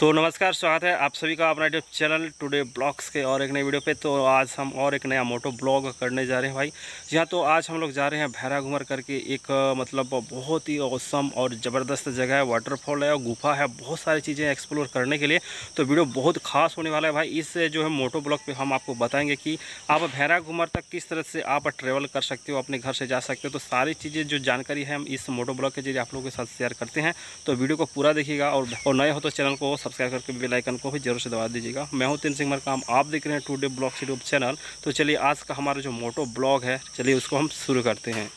तो नमस्कार, स्वागत है आप सभी का अपना यूट्यूब चैनल टुडे ब्लॉक्स के और एक नई वीडियो पे। तो आज हम और एक नया मोटो ब्लॉग करने जा रहे हैं भाई। यहाँ तो आज हम लोग जा रहे हैं भैरा घूमर करके, एक मतलब बहुत ही औसम और ज़बरदस्त जगह है। वाटरफॉल है और गुफा है, बहुत सारी चीज़ें एक्सप्लोर करने के लिए। तो वीडियो बहुत खास होने वाला है भाई। इस जो है मोटो ब्लॉग पर हम आपको बताएँगे कि आप भैरा घूमर तक किस तरह से आप ट्रेवल कर सकते हो, अपने घर से जा सकते हो। तो सारी चीज़ें जो जानकारी है हम इस मोटो ब्लॉग के जरिए आप लोगों के साथ शेयर करते हैं। तो वीडियो को पूरा देखिएगा और नए हो तो चैनल को सब्सक्राइब करके बेल आइकन को भी जरूर से दबा दीजिएगा। मैं हूं तेनसिंह मरकाम, आप देख रहे हैं टुडे ब्लॉक्स यूट्यूब चैनल। तो चलिए आज का हमारा जो मोटो ब्लॉग है, चलिए उसको हम शुरू करते हैं।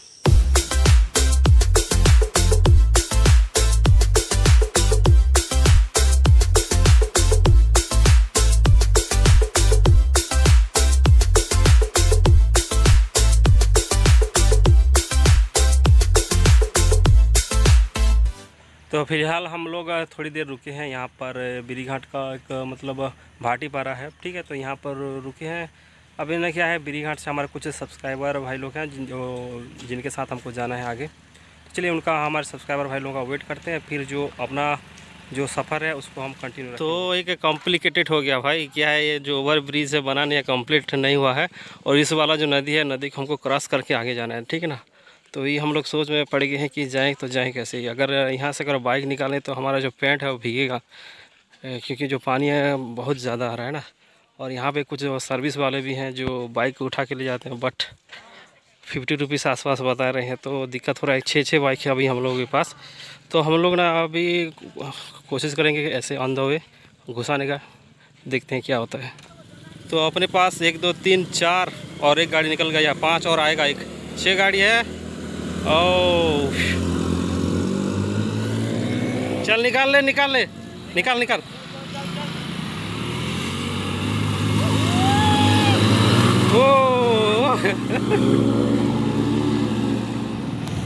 तो फिलहाल हम लोग थोड़ी देर रुके हैं यहाँ पर बिरीघाट का एक मतलब भाटी पारा है, ठीक है। तो यहाँ पर रुके हैं। अब इन्हें क्या है, बिरीघाट से हमारे कुछ सब्सक्राइबर भाई लोग हैं जिनके साथ हमको जाना है आगे। तो चलिए उनका, हमारे सब्सक्राइबर भाई लोगों का वेट करते हैं, फिर जो अपना जो सफ़र है उसको हम कंटिन्यू। तो एक कॉम्प्लिकेटेड हो गया भाई, क्या है ये जो ओवर ब्रिज है बनाने कम्प्लीट नहीं हुआ है और इस वाला जो नदी है, नदी को हमको क्रॉस करके आगे जाना है, ठीक है ना। तो ये हम लोग सोच में पड़ गए हैं कि जाएँ तो जाएँ कैसे। अगर यहाँ से अगर बाइक निकालें तो हमारा जो पैंट है वो भीगेगा, क्योंकि जो पानी है बहुत ज़्यादा आ रहा है ना। और यहाँ पे कुछ सर्विस वाले भी हैं जो बाइक उठा के ले जाते हैं, बट 50 रुपीज़ आस पास बता रहे हैं, तो दिक्कत हो रहा है। 6-6 बाइक है अभी हम लोगों के पास। तो हम लोग ना अभी कोशिश करेंगे ऐसे ऑन द वे घुसाने का, देखते हैं क्या होता है। तो अपने पास 1 2 3 4 और एक गाड़ी निकल गई, 5 और आएगा, एक 6 गाड़ी है। ओ चल निकाल। ओ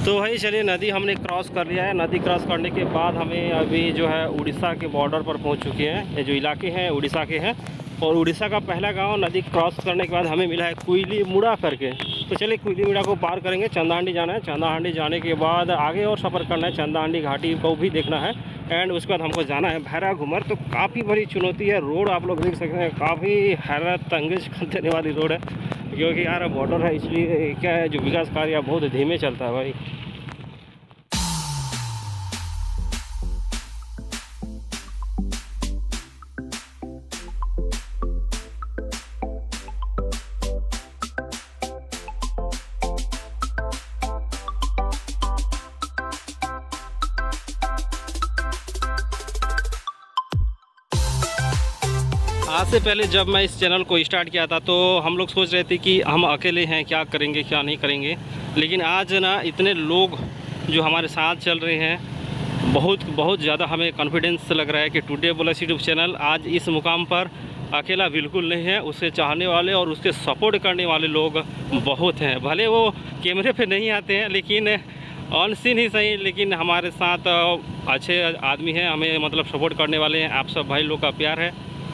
तो भाई चलिए, नदी हमने क्रॉस कर लिया है। नदी क्रॉस करने के बाद हमें अभी जो है उड़ीसा के बॉर्डर पर पहुंच चुके हैं। ये जो इलाके हैं उड़ीसा के हैं, और उड़ीसा का पहला गांव नदी क्रॉस करने के बाद हमें मिला है कुइली मुड़ा करके। तो चलिए कुइली मुड़ा को पार करेंगे, चंदाहांडी जाना है। चंदाहांडी जाने के बाद आगे और सफ़र करना है, चंदाहांडी घाटी को भी देखना है, एंड उसके बाद हमको जाना है भैरा घूमर। तो काफ़ी बड़ी चुनौती है, रोड आप लोग देख सकते हैं, काफ़ी हैरत अंगेज कर देने वाली रोड है, क्योंकि यार बॉर्डर है, इसलिए क्या है जो विकास कार्य बहुत धीमे चलता है भाई। आज से पहले जब मैं इस चैनल को स्टार्ट किया था तो हम लोग सोच रहे थे कि हम अकेले हैं, क्या करेंगे क्या नहीं करेंगे, लेकिन आज ना इतने लोग जो हमारे साथ चल रहे हैं, बहुत ज़्यादा हमें कॉन्फिडेंस लग रहा है कि टुडे ब्लॉक्स यूट्यूब चैनल आज इस मुकाम पर अकेला बिल्कुल नहीं है। उसे चाहने वाले और उसके सपोर्ट करने वाले लोग बहुत हैं, भले वो कैमरे पर नहीं आते हैं लेकिन ऑन सीन ही सही, लेकिन हमारे साथ अच्छे आदमी हैं, हमें मतलब सपोर्ट करने वाले हैं। आप सब भाई लोग का प्यार है,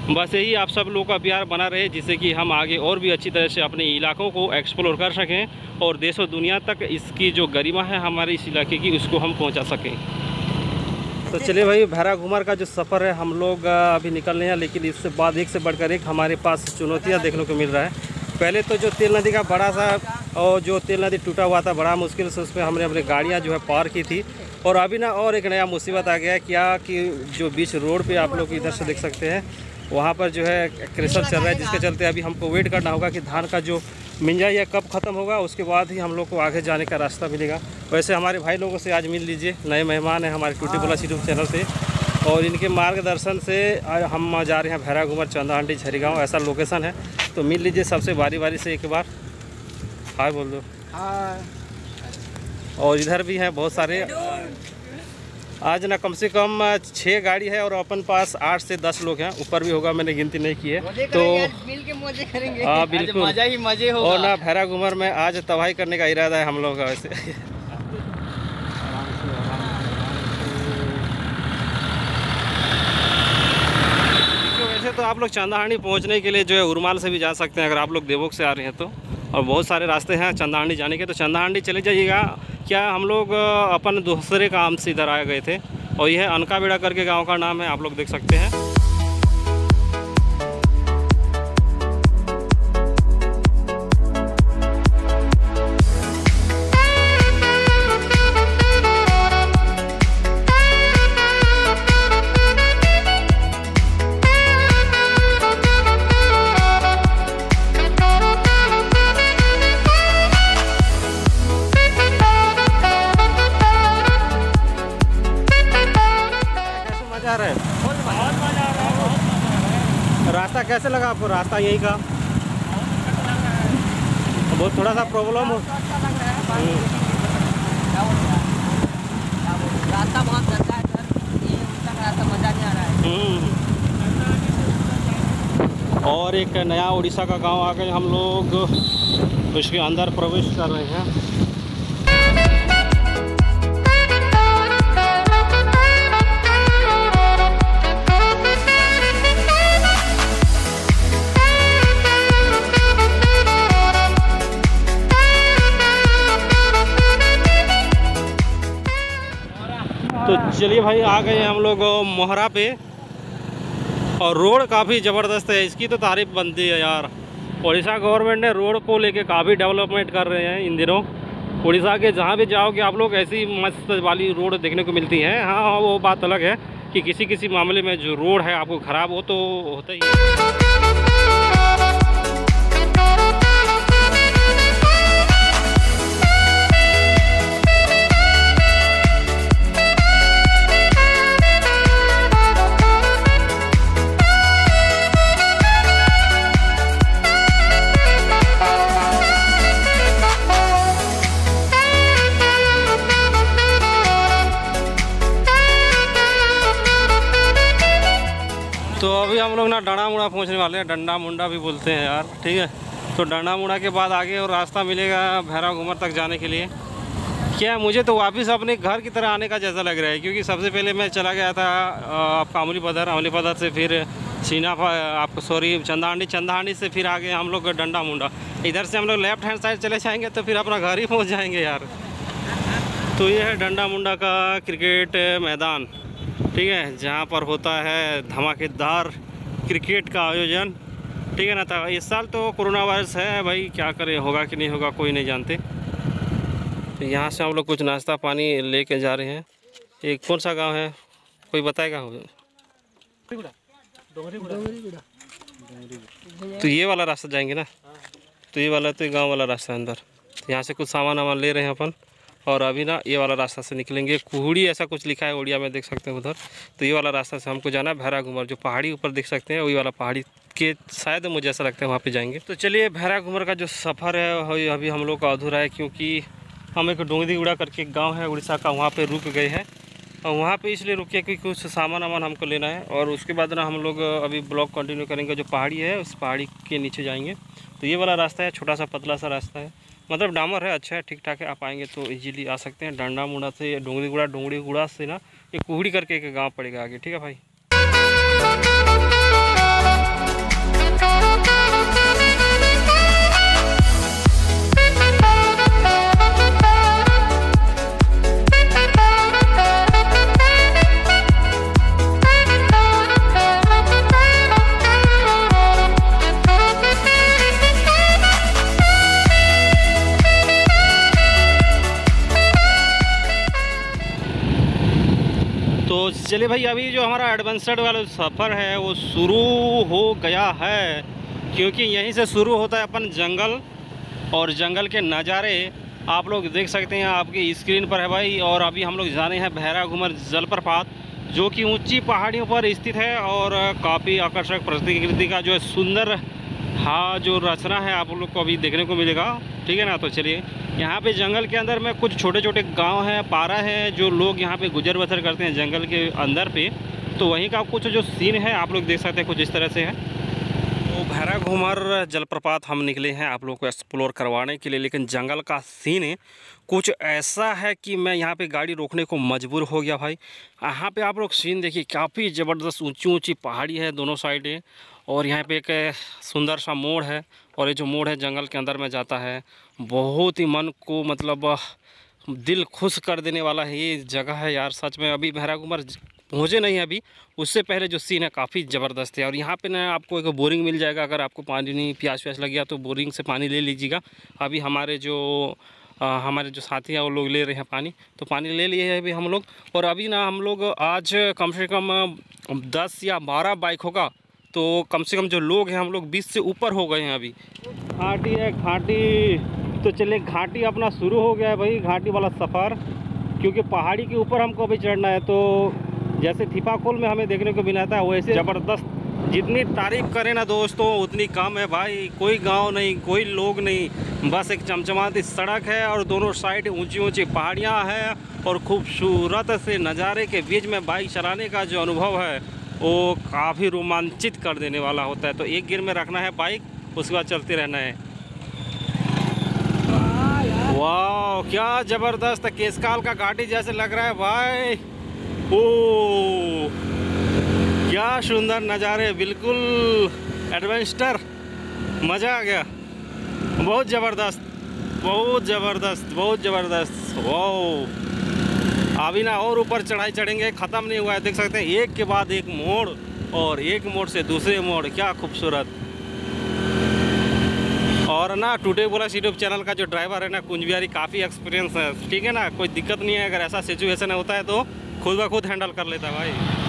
बस यही आप सब लोगों का प्यार बना रहे, जिससे कि हम आगे और भी अच्छी तरह से अपने इलाकों को एक्सप्लोर कर सकें और देशों दुनिया तक इसकी जो गरिमा है हमारे इस इलाके की, उसको हम पहुंचा सकें। तो चलिए भाई, भैरा घूमर का जो सफ़र है हम लोग अभी निकल रहे हैं, लेकिन इससे बाद एक से बढ़कर एक हमारे पास चुनौतियाँ देखने को मिल रहा है। पहले तो जो तेल नदी का बड़ा सा, और जो तेल नदी टूटा हुआ था, बड़ा मुश्किल से उसमें हमने अपनी गाड़ियाँ जो है पार की थी। और अभी ना और एक नया मुसीबत आ गया है, क्या कि जो बीच रोड पर आप लोग इधर से देख सकते हैं, वहाँ पर जो है क्रेशर चल रहा है, जिसके चलते अभी हमको वेट करना होगा कि धान का जो मिंजाई है कब ख़त्म होगा, उसके बाद ही हम लोग को आगे जाने का रास्ता मिलेगा। वैसे हमारे भाई लोगों से आज मिल लीजिए, नए मेहमान हैं हमारे टुडे ब्लॉक्स यूट्यूब चैनल से, और इनके मार्गदर्शन से हम जा रहे हैं भैरा घूमर, चंदाहांडी, झरीगाँव, ऐसा लोकेशन है। तो मिल लीजिए सबसे बारी से, एक बार हाय बोल दो। और इधर भी हैं बहुत सारे, आज ना कम से कम 6 गाड़ी है और अपन पास 8 से 10 लोग हैं, ऊपर भी होगा, मैंने गिनती नहीं की है। तो मिल के मजे करेंगे, हाँ बिल्कुल, मज़ा ही मज़े होगा। और ना भैरा घूमर में आज तबाही करने का इरादा है हम लोगों का वैसे। वैसे तो आप लोग चंदाहांडी पहुँचने के लिए जो है उरमाल से भी जा सकते हैं, अगर आप लोग देवोग से आ रहे हैं तो, और बहुत सारे रास्ते हैं चंदाहांडी जाने के, तो चंदाहांडी चले जाइएगा। क्या हम लोग अपन दूसरे काम से इधर आ गए थे, और यह अनका बेड़ा करके गांव का नाम है, आप लोग देख सकते हैं। रास्ता कैसे लगा आपको? रास्ता यही का बहुत थोड़ा सा प्रॉब्लम हो। रास्ता बहुत गंदा है सर, ये तक रास्ता मजा नहीं आ रहा है। और एक नया उड़ीसा का गांव आके हम लोग उसके अंदर प्रवेश कर रहे हैं। तो चलिए भाई, आ गए हम लोग मोहरा पे, और रोड काफ़ी ज़बरदस्त है, इसकी तो तारीफ बनती है यार। उड़ीसा गवर्नमेंट ने रोड को लेके काफ़ी डेवलपमेंट कर रहे हैं इन दिनों। उड़ीसा के जहाँ भी जाओगे आप लोग ऐसी मस्त वाली रोड देखने को मिलती है। हाँ, वो बात अलग है कि किसी किसी मामले में जो रोड है आपको ख़राब हो तो होता ही है। तो अभी हम लोग ना डंडा मुड़ा पहुँचने वाले हैं, डंडा मुंडा भी बोलते हैं यार, ठीक है। तो डंडा मुड़ा के बाद आगे और रास्ता मिलेगा भैरा घूमर तक जाने के लिए। क्या मुझे तो वापस अपने घर की तरह आने का जैसा लग रहा है, क्योंकि सबसे पहले मैं चला गया था आपका अमली पदर से, फिर चंदाहांडी से, फिर आगे हम लोग डंडा मुंडा। इधर से हम लोग लेफ्ट हैंड साइड चले जाएँगे तो फिर अपना घर ही पहुँच जाएँगे यार। तो ये है डंडा मुंडा का क्रिकेट मैदान, ठीक है, जहाँ पर होता है धमाकेदार क्रिकेट का आयोजन, ठीक है ना। था इस साल तो कोरोना वायरस है भाई, क्या करें, होगा कि नहीं होगा कोई नहीं जानते। तो यहाँ से हम लोग कुछ नाश्ता पानी लेके जा रहे हैं। ये कौन सा गांव है, कोई बताएगा? तो ये वाला रास्ता जाएंगे ना, तो ये वाला तो गाँव वाला रास्ता अंदर। तो यहाँ से कुछ सामान वामान ले रहे हैं अपन, और अभी ना ये वाला रास्ता से निकलेंगे। कुहड़ी ऐसा कुछ लिखा है उड़िया में, देख सकते हैं उधर। तो ये वाला रास्ता से हमको जाना है भैरा घूमर, जो पहाड़ी ऊपर देख सकते हैं वही वाला पहाड़ी के शायद, मुझे ऐसा लगता है वहाँ पे जाएंगे। तो चलिए, भैरा घूमर का जो सफ़र है अभी हम लोग का अधूरा है, क्योंकि हम एक डोंगरी उड़ा करके एक गाँव है उड़ीसा का, वहाँ पर रुक गए हैं। और वहाँ पर इसलिए रुके कि कुछ सामान वामान हमको लेना है, और उसके बाद ना हम लोग अभी ब्लॉग कंटिन्यू करेंगे। जो पहाड़ी है उस पहाड़ी के नीचे जाएँगे। तो ये वाला रास्ता है, छोटा सा पतला सा रास्ता है, मतलब डामर है, अच्छा है, ठीक ठाक है। आप आएंगे तो इजीली आ सकते हैं। डंडा मुंडा से डोंगरी गुड़ा से ना ये कुहड़ी करके एक गांव पड़ेगा आगे, ठीक है भाई। तो चलिए भाई, अभी जो हमारा एडवेंचर वाला सफ़र है वो शुरू हो गया है, क्योंकि यहीं से शुरू होता है अपन जंगल, और जंगल के नज़ारे आप लोग देख सकते हैं आपकी स्क्रीन पर है भाई। और अभी हम लोग जाने हैं भैरा घूमर जलप्रपात, जो कि ऊंची पहाड़ियों पर स्थित है, और काफ़ी आकर्षक प्रकृति का जो सुंदर जो रचना है आप लोग को अभी देखने को मिलेगा, ठीक है ना। तो चलिए, यहाँ पे जंगल के अंदर में कुछ छोटे छोटे गांव हैं, पारा है, जो लोग यहाँ पे गुजर बसर करते हैं जंगल के अंदर पे। तो वहीं का कुछ जो सीन है आप लोग देख सकते हैं, कुछ इस तरह से है। तो भैरा घूमर जलप्रपात हम निकले हैं आप लोग को एक्सप्लोर करवाने के लिए, लेकिन जंगल का सीन है कुछ ऐसा है कि मैं यहाँ पे गाड़ी रोकने को मजबूर हो गया भाई। यहाँ पे आप लोग सीन देखिए, काफ़ी ज़बरदस्त ऊंची पहाड़ी है दोनों साइड है, और यहाँ पे एक सुंदर सा मोड़ है, और ये जो मोड़ है जंगल के अंदर में जाता है। बहुत ही मन को मतलब दिल खुश कर देने वाला है ये जगह है यार सच में। अभी भैरा घूमर पहुँचे नहीं अभी, उससे पहले जो सीन है काफ़ी ज़बरदस्त है। और यहाँ पे ना आपको एक बोरिंग मिल जाएगा, अगर आपको पानी प्यास लग गया तो बोरिंग से पानी ले लीजिएगा। अभी हमारे जो साथी हैं वो लोग ले रहे हैं पानी, तो पानी ले लिए हैं अभी हम लोग। और अभी ना हम लोग आज कम से कम 10 या 12 बाइक होगा, तो कम से कम जो लोग हैं हम लोग 20 से ऊपर हो गए हैं अभी। घाटी है घाटी, तो चलिए घाटी अपना शुरू हो गया है भाई, घाटी वाला सफ़र। क्योंकि पहाड़ी के ऊपर हमको अभी चढ़ना है, तो जैसे थीपाखोल में हमें देखने को मिला था वैसे ज़बरदस्त। जितनी तारीफ़ करें ना दोस्तों उतनी कम है भाई, कोई गांव नहीं कोई लोग नहीं, बस एक चमचमाती सड़क है और दोनों साइड ऊंची ऊंची पहाड़ियां हैं। और खूबसूरत से नज़ारे के बीच में बाइक चलाने का जो अनुभव है वो काफ़ी रोमांचित कर देने वाला होता है। तो एक गियर में रखना है बाइक, उसके बाद चलते रहना है। वाह क्या ज़बरदस्त, केसकाल का घाटी जैसे लग रहा है भाई। ओ क्या सुंदर नज़ारे, बिल्कुल एडवेंचर, मज़ा आ गया, बहुत ज़बरदस्त बहुत ज़बरदस्त बहुत ज़बरदस्त। वाह अभी ना और ऊपर चढ़ाई चढ़ेंगे, ख़त्म नहीं हुआ है, देख सकते हैं एक के बाद एक मोड़ और एक मोड़ से दूसरे मोड़, क्या खूबसूरत। और ना टुडे ब्लॉक्स यूट्यूब चैनल का जो ड्राइवर है ना कुंज बिहारी, काफ़ी एक्सपीरियंस है, ठीक है ना, कोई दिक्कत नहीं है। अगर ऐसा सिचुएशन होता है तो खुद ब खुद हैंडल कर लेता है भाई।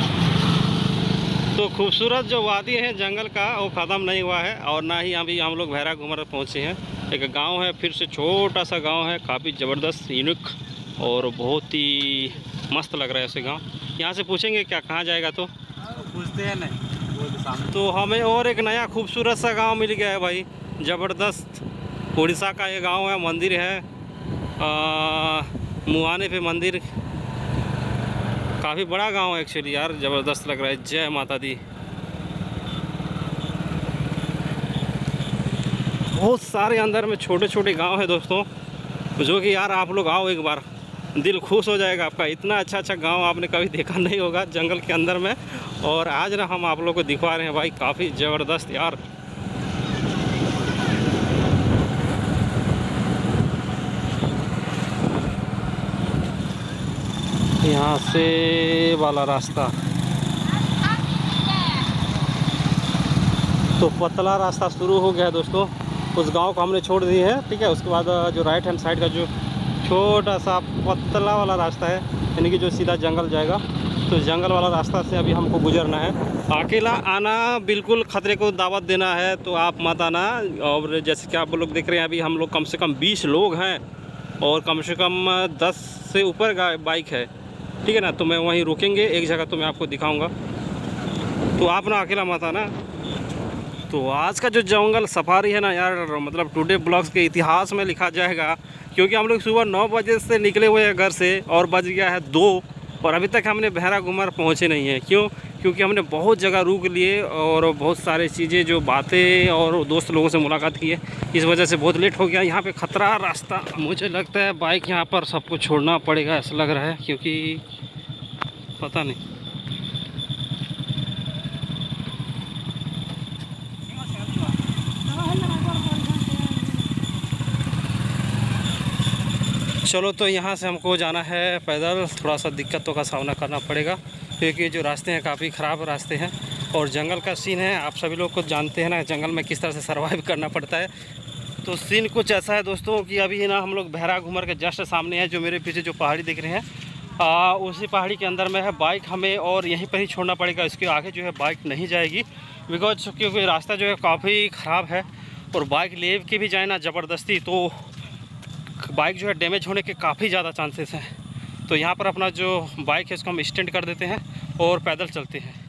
तो खूबसूरत जो वादी है जंगल का वो ख़त्म नहीं हुआ है, और ना ही अभी हम लोग भैरा घूमर पहुँचे हैं। एक गांव है फिर से, छोटा सा गांव है, काफ़ी ज़बरदस्त यूनिक और बहुत ही मस्त लग रहा है ऐसे गांव। यहां से पूछेंगे क्या कहाँ जाएगा, तो पूछते हैं नहीं तो हमें और एक नया खूबसूरत सा गाँव मिल गया है भाई, ज़बरदस्त। उड़ीसा का ये गाँव है, मंदिर है मुहाने पे मंदिर, काफ़ी बड़ा गांव है एक्चुअली यार, ज़बरदस्त लग रहा है। जय माता दी। बहुत सारे अंदर में छोटे छोटे गांव है दोस्तों, जो कि यार आप लोग आओ एक बार, दिल खुश हो जाएगा आपका। इतना अच्छा अच्छा गांव आपने कभी देखा नहीं होगा जंगल के अंदर में, और आज ना हम आप लोग को दिखा रहे हैं भाई, काफ़ी ज़बरदस्त यार। यहाँ से वाला रास्ता तो पतला रास्ता शुरू हो गया है दोस्तों, उस गांव को हमने छोड़ दी है, ठीक है। उसके बाद जो राइट हैंड साइड का जो छोटा सा पतला वाला रास्ता है, यानी कि जो सीधा जंगल जाएगा, तो जंगल वाला रास्ता से अभी हमको गुजरना है। अकेला आना बिल्कुल ख़तरे को दावत देना है, तो आप मत आना। और जैसे कि आप लोग देख रहे हैं अभी हम लोग कम से कम 20 लोग हैं और कम से कम 10 से ऊपर बाइक है, ठीक है ना। तो मैं वहीं रुकेंगे एक जगह, तो मैं आपको दिखाऊंगा, तो आप ना अकेला मत आना। तो आज का जो जंगल सफारी है ना यार, मतलब टुडे ब्लॉक्स के इतिहास में लिखा जाएगा, क्योंकि हम लोग सुबह 9 बजे से निकले हुए हैं घर से और बज गया है 2, और अभी तक हमने भैरा घूमर पहुँचे नहीं हैं। क्यों? क्योंकि हमने बहुत जगह रुक लिए और बहुत सारे चीज़ें जो बातें और दोस्त लोगों से मुलाकात की है, इस वजह से बहुत लेट हो गया। यहाँ पे खतरा रास्ता, मुझे लगता है बाइक यहाँ पर सबको छोड़ना पड़ेगा ऐसा लग रहा है, क्योंकि पता नहीं। चलो तो यहाँ से हमको जाना है पैदल, थोड़ा सा दिक्कतों का सामना करना पड़ेगा क्योंकि जो रास्ते हैं काफ़ी ख़राब रास्ते हैं और जंगल का सीन है। आप सभी लोग को जानते हैं ना जंगल में किस तरह से सर्वाइव करना पड़ता है। तो सीन कुछ ऐसा है दोस्तों कि अभी ना हम लोग भैरा घूमर के जस्ट सामने हैं, जो मेरे पीछे जो पहाड़ी दिख रहे हैं उसी पहाड़ी के अंदर में है बाइक हमें, और यहीं पर ही छोड़ना पड़ेगा। इसके आगे जो है बाइक नहीं जाएगी, बिकॉज क्योंकि रास्ता जो है काफ़ी ख़राब है और बाइक ले के भी जाए ना ज़बरदस्ती तो बाइक जो है डैमेज होने के काफ़ी ज़्यादा चांसेस हैं। तो यहाँ पर अपना जो बाइक है उसको हम स्टैंड कर देते हैं और पैदल चलते हैं।